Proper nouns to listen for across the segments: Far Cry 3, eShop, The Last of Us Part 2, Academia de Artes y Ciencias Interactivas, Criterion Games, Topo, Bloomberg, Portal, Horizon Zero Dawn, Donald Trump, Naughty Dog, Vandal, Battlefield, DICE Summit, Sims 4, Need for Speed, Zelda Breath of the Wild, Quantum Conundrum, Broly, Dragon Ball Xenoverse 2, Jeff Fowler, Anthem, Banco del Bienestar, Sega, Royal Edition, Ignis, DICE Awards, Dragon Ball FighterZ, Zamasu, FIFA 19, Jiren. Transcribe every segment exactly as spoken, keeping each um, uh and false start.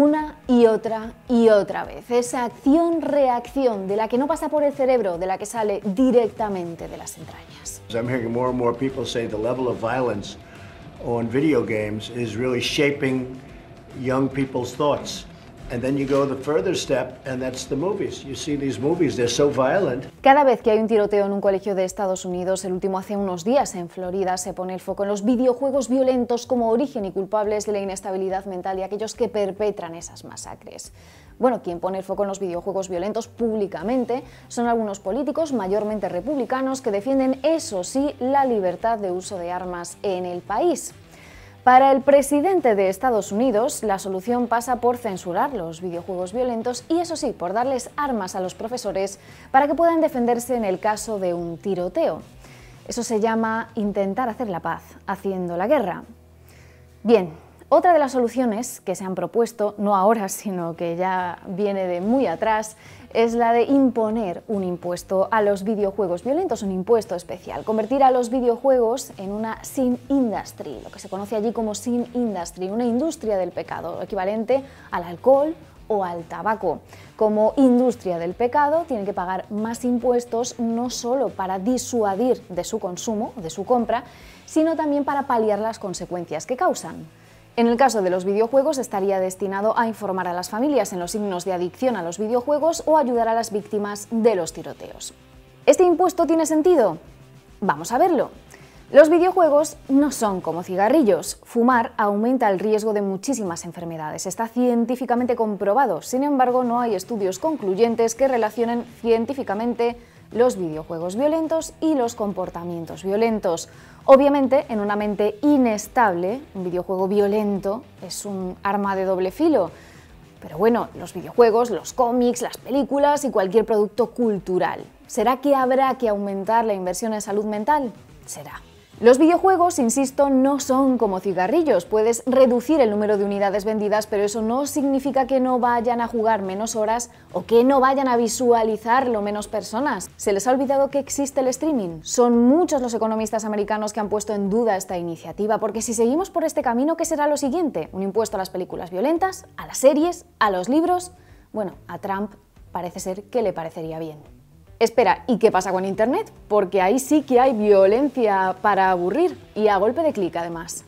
una y otra y otra vez. Esa acción-reacción de la que no pasa por el cerebro, de la que sale directamente de las entrañas. I'm hearing more and more people say the level of violence on video games is really shaping young people's thoughts. And then you go the further step, and that's the movies. You see these movies, they're so violent. Cada vez que hay un tiroteo en un colegio de Estados Unidos, el último hace unos días en Florida, se pone el foco en los videojuegos violentos como origen y culpables de la inestabilidad mental de aquellos que perpetran esas masacres. Bueno, quien pone el foco en los videojuegos violentos públicamente son algunos políticos, mayormente republicanos, que defienden, eso sí, la libertad de uso de armas en el país. Para el presidente de Estados Unidos, la solución pasa por censurar los videojuegos violentos y, eso sí, por darles armas a los profesores para que puedan defenderse en el caso de un tiroteo. Eso se llama intentar hacer la paz haciendo la guerra. Bien. Otra de las soluciones que se han propuesto, no ahora, sino que ya viene de muy atrás, es la de imponer un impuesto a los videojuegos violentos, un impuesto especial. Convertir a los videojuegos en una sin industry, lo que se conoce allí como sin industry, una industria del pecado, equivalente al alcohol o al tabaco. Como industria del pecado, tienen que pagar más impuestos, no solo para disuadir de su consumo, de su compra, sino también para paliar las consecuencias que causan. En el caso de los videojuegos, estaría destinado a informar a las familias en los signos de adicción a los videojuegos o ayudar a las víctimas de los tiroteos. ¿Este impuesto tiene sentido? Vamos a verlo. Los videojuegos no son como cigarrillos. Fumar aumenta el riesgo de muchísimas enfermedades. Está científicamente comprobado. Sin embargo, no hay estudios concluyentes que relacionen científicamente los videojuegos violentos y los comportamientos violentos. Obviamente, en una mente inestable, un videojuego violento es un arma de doble filo. Pero bueno, los videojuegos, los cómics, las películas y cualquier producto cultural. ¿Será que habrá que aumentar la inversión en salud mental? Será. Los videojuegos, insisto, no son como cigarrillos. Puedes reducir el número de unidades vendidas, pero eso no significa que no vayan a jugar menos horas o que no vayan a visualizarlo menos personas. Se les ha olvidado que existe el streaming. Son muchos los economistas americanos que han puesto en duda esta iniciativa, porque si seguimos por este camino, ¿qué será lo siguiente? ¿Un impuesto a las películas violentas? ¿A las series? ¿A los libros? Bueno, a Trump parece ser que le parecería bien. Espera, ¿y qué pasa con Internet? Porque ahí sí que hay violencia para aburrir, y a golpe de clic además.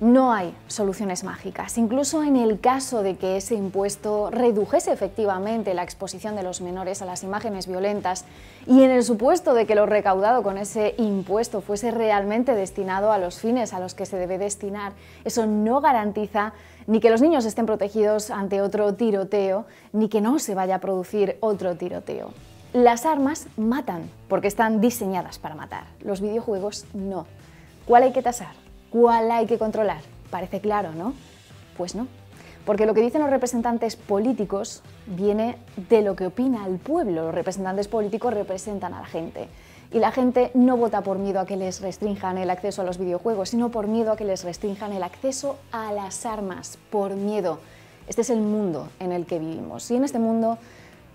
No hay soluciones mágicas. Incluso en el caso de que ese impuesto redujese efectivamente la exposición de los menores a las imágenes violentas, y en el supuesto de que lo recaudado con ese impuesto fuese realmente destinado a los fines a los que se debe destinar, eso no garantiza ni que los niños estén protegidos ante otro tiroteo, ni que no se vaya a producir otro tiroteo. Las armas matan, porque están diseñadas para matar. Los videojuegos no. ¿Cuál hay que tasar? ¿Cuál hay que controlar? Parece claro, ¿no? Pues no. Porque lo que dicen los representantes políticos viene de lo que opina el pueblo. Los representantes políticos representan a la gente. Y la gente no vota por miedo a que les restrinjan el acceso a los videojuegos, sino por miedo a que les restrinjan el acceso a las armas. Por miedo. Este es el mundo en el que vivimos. Y en este mundo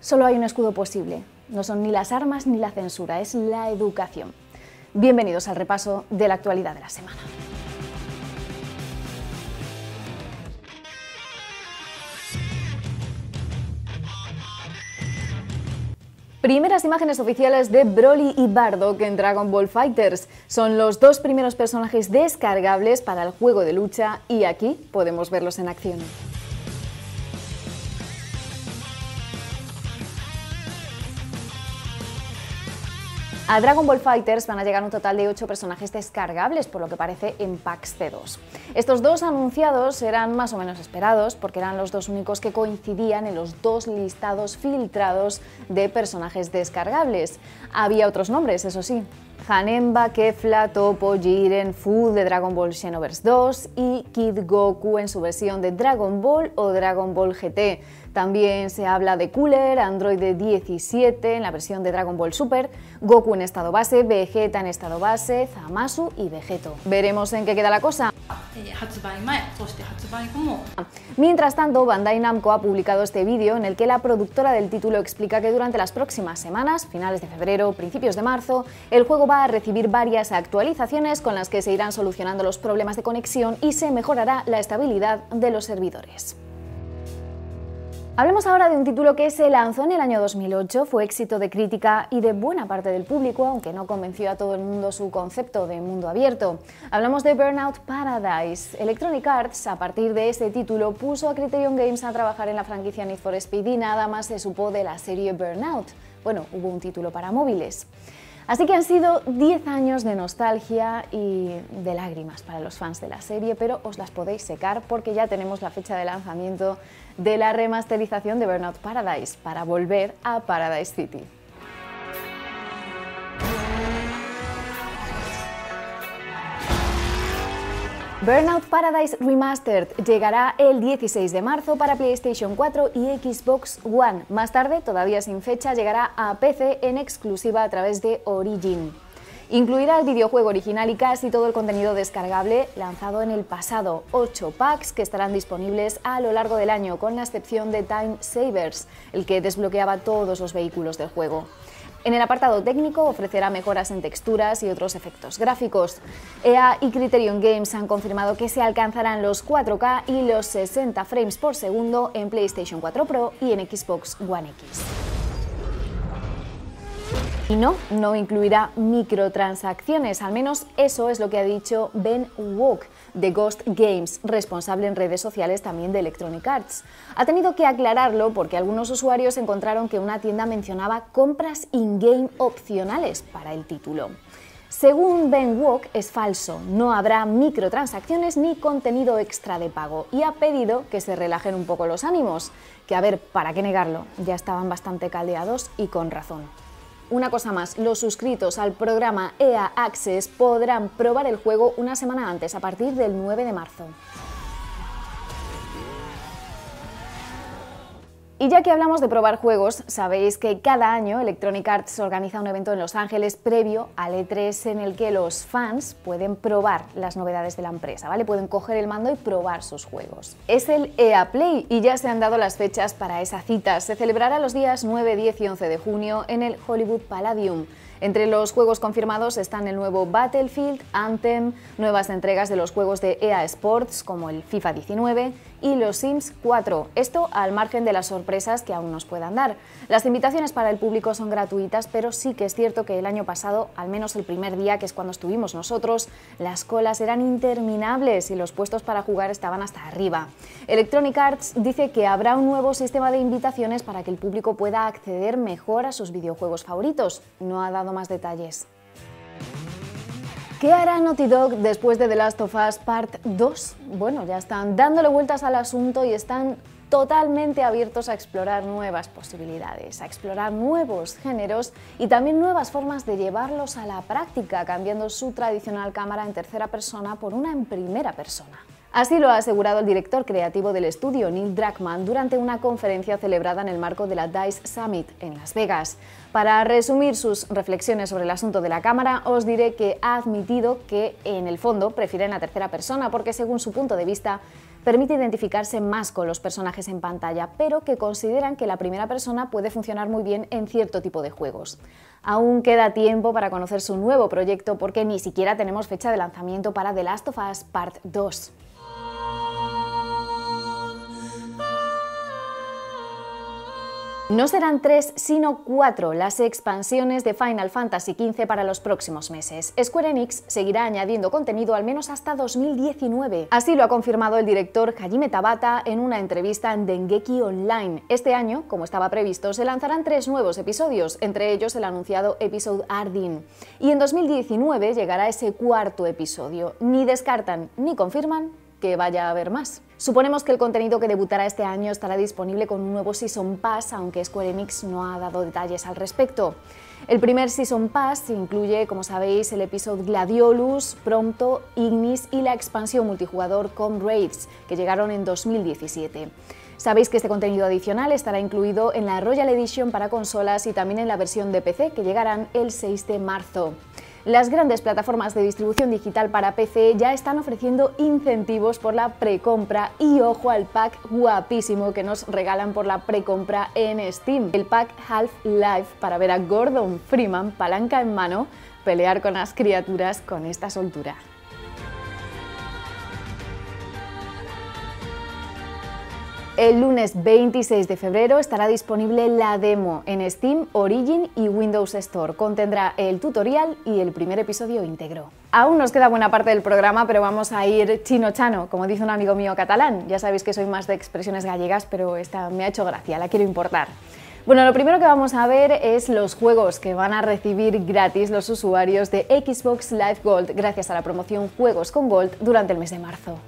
solo hay un escudo posible. No son ni las armas ni la censura, es la educación. Bienvenidos al repaso de la actualidad de la semana. Primeras imágenes oficiales de Broly y Bardock en Dragon Ball FighterZ. Son los dos primeros personajes descargables para el juego de lucha y aquí podemos verlos en acción. A Dragon Ball FighterZ van a llegar un total de ocho personajes descargables, por lo que parece en packs C dos. Estos dos anunciados eran más o menos esperados, porque eran los dos únicos que coincidían en los dos listados filtrados de personajes descargables. Había otros nombres, eso sí. Hanemba, Kefla, Topo, Jiren, Fu de Dragon Ball Xenoverse dos y Kid Goku en su versión de Dragon Ball o Dragon Ball G T. También se habla de Cooler, Android diecisiete en la versión de Dragon Ball Super, Goku en estado base, Vegeta en estado base, Zamasu y Vegeto. Veremos en qué queda la cosa. Mientras tanto, Bandai Namco ha publicado este vídeo en el que la productora del título explica que durante las próximas semanas, finales de febrero, principios de marzo, el juego va a recibir varias actualizaciones con las que se irán solucionando los problemas de conexión y se mejorará la estabilidad de los servidores. Hablemos ahora de un título que se lanzó en el año dos mil ocho, fue éxito de crítica y de buena parte del público, aunque no convenció a todo el mundo su concepto de mundo abierto. Hablamos de Burnout Paradise. Electronic Arts, a partir de este título, puso a Criterion Games a trabajar en la franquicia Need for Speed y nada más se supo de la serie Burnout. Bueno, hubo un título para móviles. Así que han sido diez años de nostalgia y de lágrimas para los fans de la serie, pero os las podéis secar porque ya tenemos la fecha de lanzamiento de la remasterización de Burnout Paradise para volver a Paradise City. Burnout Paradise Remastered llegará el dieciséis de marzo para PlayStation cuatro y Xbox One. Más tarde, todavía sin fecha, llegará a P C en exclusiva a través de Origin. Incluirá el videojuego original y casi todo el contenido descargable lanzado en el pasado, ocho packs que estarán disponibles a lo largo del año, con la excepción de Time Savers, el que desbloqueaba todos los vehículos del juego. En el apartado técnico ofrecerá mejoras en texturas y otros efectos gráficos. E A y Criterion Games han confirmado que se alcanzarán los cuatro K y los sesenta frames por segundo en PlayStation cuatro Pro y en Xbox One X. Y no, no incluirá microtransacciones, al menos eso es lo que ha dicho Ben Walk, de Ghost Games, responsable en redes sociales también de Electronic Arts. Ha tenido que aclararlo porque algunos usuarios encontraron que una tienda mencionaba compras in-game opcionales para el título. Según Ben Walk, es falso, no habrá microtransacciones ni contenido extra de pago y ha pedido que se relajen un poco los ánimos, que a ver, ¿para qué negarlo? Ya estaban bastante caldeados y con razón. Una cosa más, los suscritos al programa E A Access podrán probar el juego una semana antes, a partir del nueve de marzo. Y ya que hablamos de probar juegos, sabéis que cada año Electronic Arts organiza un evento en Los Ángeles previo al E tres en el que los fans pueden probar las novedades de la empresa, ¿vale? Pueden coger el mando y probar sus juegos. Es el E A Play y ya se han dado las fechas para esa cita. Se celebrará los días nueve, diez y once de junio en el Hollywood Palladium. Entre los juegos confirmados están el nuevo Battlefield, Anthem, nuevas entregas de los juegos de E A Sports como el FIFA diecinueve y los Sims cuatro, esto al margen de las sorpresas que aún nos puedan dar. Las invitaciones para el público son gratuitas, pero sí que es cierto que el año pasado, al menos el primer día, que es cuando estuvimos nosotros, las colas eran interminables y los puestos para jugar estaban hasta arriba. Electronic Arts dice que habrá un nuevo sistema de invitaciones para que el público pueda acceder mejor a sus videojuegos favoritos. No ha dado más detalles. ¿Qué hará Naughty Dog después de The Last of Us Part dos? Bueno, ya están dándole vueltas al asunto y están totalmente abiertos a explorar nuevas posibilidades, a explorar nuevos géneros y también nuevas formas de llevarlos a la práctica, cambiando su tradicional cámara en tercera persona por una en primera persona. Así lo ha asegurado el director creativo del estudio, Neil Druckmann, durante una conferencia celebrada en el marco de la DICE Summit en Las Vegas. Para resumir sus reflexiones sobre el asunto de la cámara, os diré que ha admitido que, en el fondo, prefieren la tercera persona porque, según su punto de vista, permite identificarse más con los personajes en pantalla, pero que consideran que la primera persona puede funcionar muy bien en cierto tipo de juegos. Aún queda tiempo para conocer su nuevo proyecto porque ni siquiera tenemos fecha de lanzamiento para The Last of Us Part dos. No serán tres, sino cuatro las expansiones de Final Fantasy quince para los próximos meses. Square Enix seguirá añadiendo contenido al menos hasta dos mil diecinueve. Así lo ha confirmado el director Hajime Tabata en una entrevista en Dengeki Online. Este año, como estaba previsto, se lanzarán tres nuevos episodios, entre ellos el anunciado Episode Ardyn. Y en dos mil diecinueve llegará ese cuarto episodio. Ni descartan ni confirman que vaya a haber más. Suponemos que el contenido que debutará este año estará disponible con un nuevo Season Pass, aunque Square Enix no ha dado detalles al respecto. El primer Season Pass incluye, como sabéis, el episodio Gladiolus, Prompto, Ignis y la expansión multijugador Com Raids, que llegaron en dos mil diecisiete. Sabéis que este contenido adicional estará incluido en la Royal Edition para consolas y también en la versión de P C, que llegarán el seis de marzo. Las grandes plataformas de distribución digital para P C ya están ofreciendo incentivos por la precompra y ojo al pack guapísimo que nos regalan por la precompra en Steam, el pack Half-Life para ver a Gordon Freeman, palanca en mano, pelear con las criaturas con esta soltura. El lunes veintiséis de febrero estará disponible la demo en Steam, Origin y Windows Store. Contendrá el tutorial y el primer episodio íntegro. Aún nos queda buena parte del programa, pero vamos a ir chino-chano, como dice un amigo mío catalán. Ya sabéis que soy más de expresiones gallegas, pero esta me ha hecho gracia, la quiero importar. Bueno, lo primero que vamos a ver es los juegos que van a recibir gratis los usuarios de Xbox Live Gold gracias a la promoción Juegos con Gold durante el mes de marzo.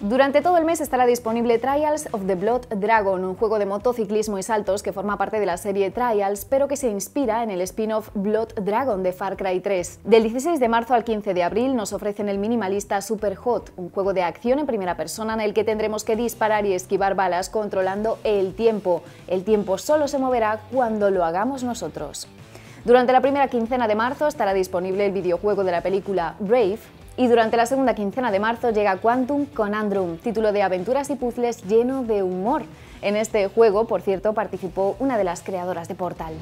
Durante todo el mes estará disponible Trials of the Blood Dragon, un juego de motociclismo y saltos que forma parte de la serie Trials, pero que se inspira en el spin-off Blood Dragon de Far Cry tres. Del dieciséis de marzo al quince de abril nos ofrecen el minimalista Super Hot, un juego de acción en primera persona en el que tendremos que disparar y esquivar balas controlando el tiempo. El tiempo solo se moverá cuando lo hagamos nosotros. Durante la primera quincena de marzo estará disponible el videojuego de la película Brave, y durante la segunda quincena de marzo llega Quantum Conundrum, título de aventuras y puzzles lleno de humor. En este juego, por cierto, participó una de las creadoras de Portal.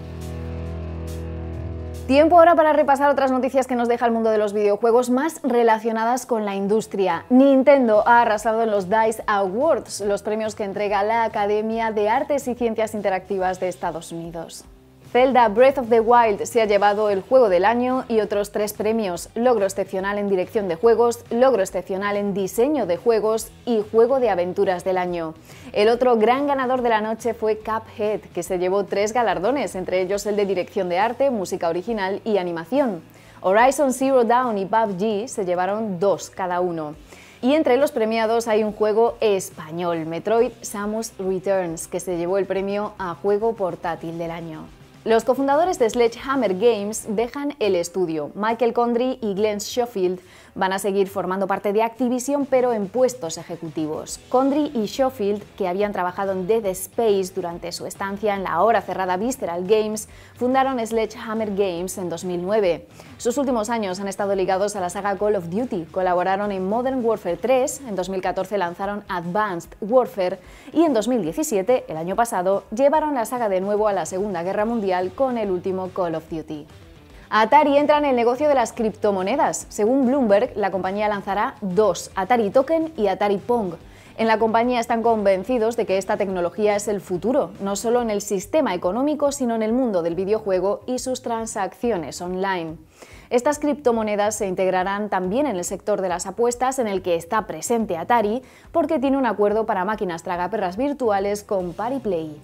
Tiempo ahora para repasar otras noticias que nos deja el mundo de los videojuegos más relacionadas con la industria. Nintendo ha arrasado en los DICE Awards, los premios que entrega la Academia de Artes y Ciencias Interactivas de Estados Unidos. Zelda Breath of the Wild se ha llevado el Juego del Año y otros tres premios, Logro Excepcional en Dirección de Juegos, Logro Excepcional en Diseño de Juegos y Juego de Aventuras del Año. El otro gran ganador de la noche fue Cuphead, que se llevó tres galardones, entre ellos el de Dirección de Arte, Música Original y Animación. Horizon Zero Dawn y P U B G se llevaron dos cada uno. Y entre los premiados hay un juego español, Metroid Samus Returns, que se llevó el premio a Juego Portátil del Año. Los cofundadores de Sledgehammer Games dejan el estudio. Michael Condrey y Glenn Schofield van a seguir formando parte de Activision, pero en puestos ejecutivos. Condrey y Schofield, que habían trabajado en Dead Space durante su estancia en la ahora cerrada Visceral Games, fundaron Sledgehammer Games en dos mil nueve. Sus últimos años han estado ligados a la saga Call of Duty, colaboraron en Modern Warfare tres, en dos mil catorce lanzaron Advanced Warfare y en dos mil diecisiete, el año pasado, llevaron la saga de nuevo a la Segunda Guerra Mundial con el último Call of Duty. Atari entra en el negocio de las criptomonedas. Según Bloomberg, la compañía lanzará dos, Atari Token y Atari Pong. En la compañía están convencidos de que esta tecnología es el futuro, no solo en el sistema económico, sino en el mundo del videojuego y sus transacciones online. Estas criptomonedas se integrarán también en el sector de las apuestas, en el que está presente Atari, porque tiene un acuerdo para máquinas tragaperras virtuales con PariPlay.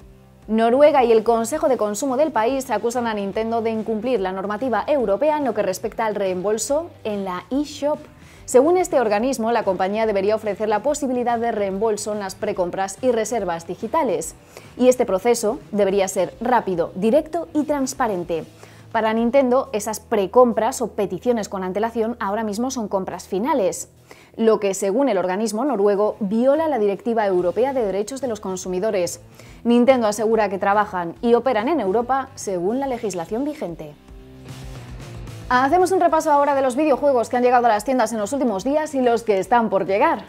Noruega y el Consejo de Consumo del país acusan a Nintendo de incumplir la normativa europea en lo que respecta al reembolso en la eShop. Según este organismo, la compañía debería ofrecer la posibilidad de reembolso en las precompras y reservas digitales. Y este proceso debería ser rápido, directo y transparente. Para Nintendo, esas precompras o peticiones con antelación ahora mismo son compras finales, lo que, según el organismo noruego, viola la Directiva Europea de Derechos de los Consumidores. Nintendo asegura que trabajan y operan en Europa según la legislación vigente. Hacemos un repaso ahora de los videojuegos que han llegado a las tiendas en los últimos días y los que están por llegar.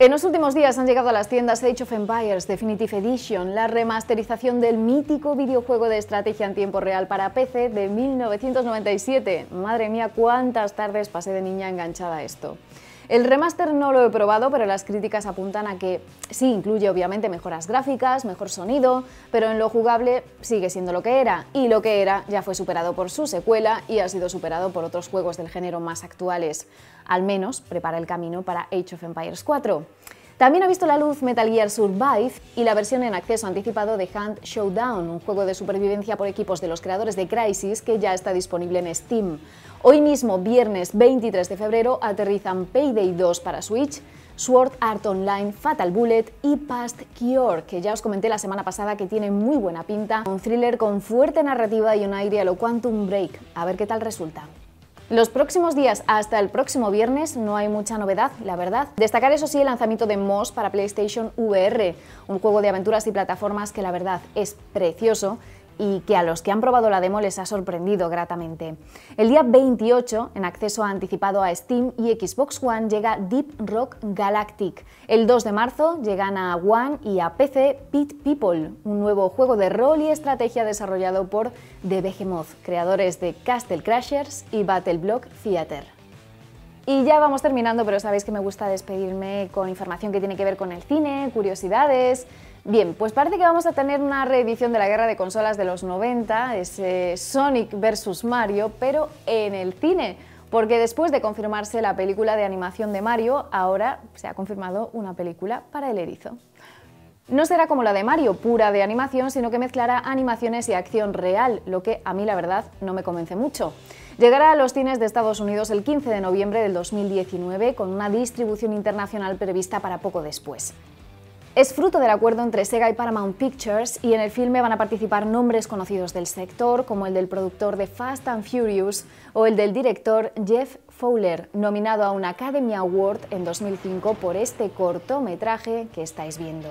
En los últimos días han llegado a las tiendas Age of Empires Definitive Edition, la remasterización del mítico videojuego de estrategia en tiempo real para P C de mil novecientos noventa y siete. Madre mía, cuántas tardes pasé de niña enganchada a esto. El remaster no lo he probado, pero las críticas apuntan a que sí incluye obviamente mejoras gráficas, mejor sonido, pero en lo jugable sigue siendo lo que era, y lo que era ya fue superado por su secuela y ha sido superado por otros juegos del género más actuales. Al menos prepara el camino para Age of Empires cuatro. También ha visto la luz Metal Gear Survive y la versión en acceso anticipado de Hunt Showdown, un juego de supervivencia por equipos de los creadores de Crysis que ya está disponible en Steam. Hoy mismo, viernes veintitrés de febrero, aterrizan Payday dos para Switch, Sword Art Online, Fatal Bullet y Past Cure, que ya os comenté la semana pasada que tiene muy buena pinta, un thriller con fuerte narrativa y un aire a lo Quantum Break. A ver qué tal resulta. Los próximos días hasta el próximo viernes no hay mucha novedad, la verdad. Destacar eso sí el lanzamiento de Moss para PlayStation V R, un juego de aventuras y plataformas que la verdad es precioso y que a los que han probado la demo les ha sorprendido gratamente. El día veintiocho, en acceso anticipado a Steam y Xbox One, llega Deep Rock Galactic. El dos de marzo llegan a One y a P C Pit People, un nuevo juego de rol y estrategia desarrollado por The Behemoth, creadores de Castle Crashers y Battle Block Theater. Y ya vamos terminando, pero sabéis que me gusta despedirme con información que tiene que ver con el cine, curiosidades... Bien, pues parece que vamos a tener una reedición de la guerra de consolas de los noventa, ese Sonic versus Mario, pero en el cine, porque después de confirmarse la película de animación de Mario, ahora se ha confirmado una película para el erizo. No será como la de Mario, pura de animación, sino que mezclará animaciones y acción real, lo que a mí la verdad no me convence mucho. Llegará a los cines de Estados Unidos el quince de noviembre del dos mil diecinueve, con una distribución internacional prevista para poco después. Es fruto del acuerdo entre Sega y Paramount Pictures, y en el filme van a participar nombres conocidos del sector, como el del productor de Fast and Furious o el del director Jeff Fowler, nominado a un Academy Award en dos mil cinco por este cortometraje que estáis viendo.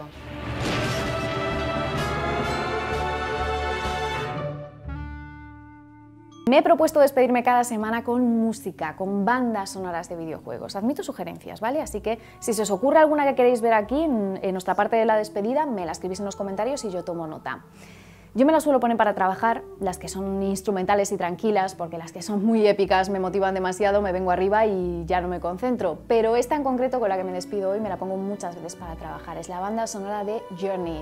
Me he propuesto despedirme cada semana con música, con bandas sonoras de videojuegos. Admito sugerencias, ¿vale? Así que si se os ocurre alguna que queréis ver aquí, en, en nuestra parte de la despedida, me la escribís en los comentarios y yo tomo nota. Yo me las suelo poner para trabajar, las que son instrumentales y tranquilas, porque las que son muy épicas me motivan demasiado, me vengo arriba y ya no me concentro. Pero esta en concreto, con la que me despido hoy, me la pongo muchas veces para trabajar. Es la banda sonora de Journey.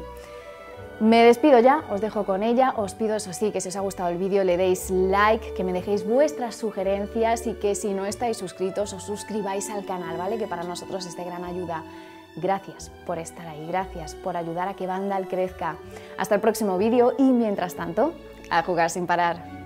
Me despido ya, os dejo con ella, os pido eso sí que si os ha gustado el vídeo le deis like, que me dejéis vuestras sugerencias y que si no estáis suscritos os suscribáis al canal, ¿vale? Que para nosotros es de gran ayuda. Gracias por estar ahí, gracias por ayudar a que Vandal crezca. Hasta el próximo vídeo y mientras tanto, a jugar sin parar.